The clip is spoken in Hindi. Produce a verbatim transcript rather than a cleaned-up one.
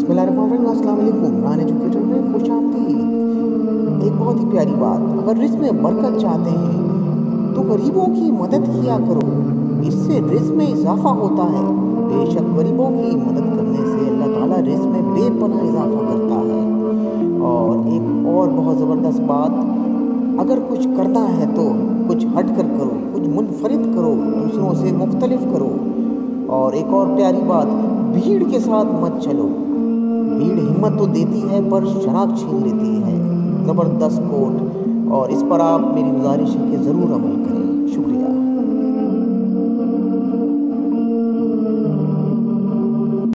बिस्मिल्लाहिर्रहमानिर्रहीम। एक बहुत ही प्यारी बात, अगर रिस्क में बरकत चाहते हैं तो गरीबों की मदद किया करो, इससे रिस्क में इजाफा होता है। बेशक गरीबों की मदद करने से अल्लाह ताला रिस्क में बेपनाह इजाफा करता है। और एक और बहुत ज़बरदस्त बात, अगर कुछ करना है तो कुछ हट कर करो, कुछ मुनफरिद करो, दूसरों से मुख्तलिफ करो। और एक और प्यारी बात, भीड़ के साथ मत चलो। भीड़ हिम्मत तो देती है पर शनाख्त छीन लेती है। ज़बरदस्त कोट, और इस पर आप मेरी गुजारिश है कि ज़रूर अमल करें।